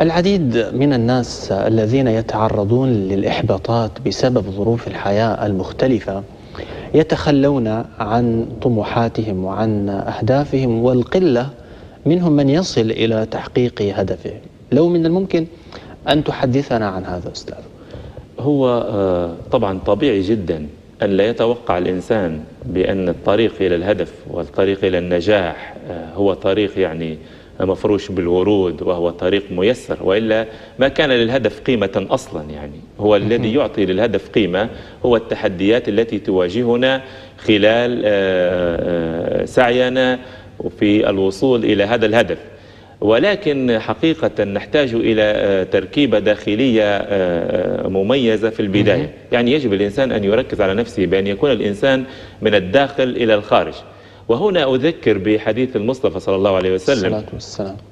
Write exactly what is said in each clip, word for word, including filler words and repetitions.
العديد من الناس الذين يتعرضون للإحباطات بسبب ظروف الحياة المختلفة يتخلون عن طموحاتهم وعن أهدافهم، والقلة منهم من يصل إلى تحقيق هدفه. لو من الممكن أن تحدثنا عن هذا أستاذ. هو طبعا طبيعي جدا أن لا يتوقع الإنسان بأن الطريق إلى الهدف والطريق إلى النجاح هو طريق يعني مفروش بالورود وهو طريق ميسر، وإلا ما كان للهدف قيمة أصلا. يعني هو الذي يعطي للهدف قيمة هو التحديات التي تواجهنا خلال سعينا في الوصول إلى هذا الهدف. ولكن حقيقة نحتاج إلى تركيبة داخلية مميزة في البداية. يعني يجب الإنسان أن يركز على نفسه بأن يكون الإنسان من الداخل إلى الخارج. وهنا أذكر بحديث المصطفى صلى الله عليه وسلم،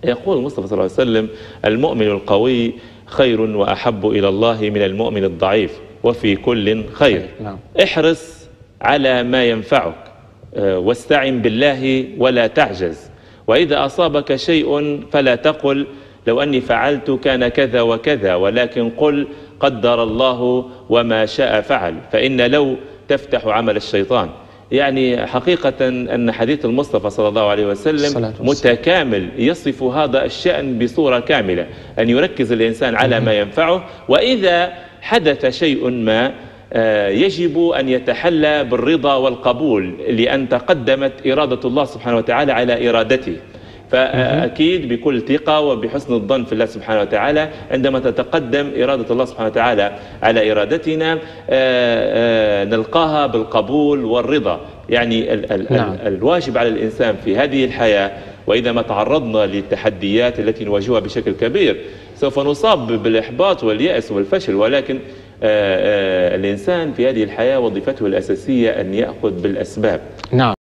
يقول المصطفى صلى الله عليه وسلم: المؤمن القوي خير وأحب إلى الله من المؤمن الضعيف وفي كل خير. احرص على ما ينفعك واستعن بالله ولا تعجز، وإذا أصابك شيء فلا تقل لو أني فعلت كان كذا وكذا، ولكن قل قدر الله وما شاء فعل، فإن لو تفتح عمل الشيطان. يعني حقيقة أن حديث المصطفى صلى الله عليه وسلم متكامل يصف هذا الشأن بصورة كاملة، أن يركز الإنسان على ما ينفعه، وإذا حدث شيء ما يجب أن يتحلى بالرضا والقبول، لأن تقدمت إرادة الله سبحانه وتعالى على إرادته. فأكيد بكل ثقة وبحسن الظن في الله سبحانه وتعالى عندما تتقدم إرادة الله سبحانه وتعالى على إرادتنا نلقاها بالقبول والرضا. يعني ال ال نعم. الواجب على الإنسان في هذه الحياة، وإذا ما تعرضنا للتحديات التي نواجهها بشكل كبير سوف نصاب بالإحباط واليأس والفشل، ولكن الإنسان في هذه الحياة وظيفته الأساسية أن يأخذ بالأسباب. نعم.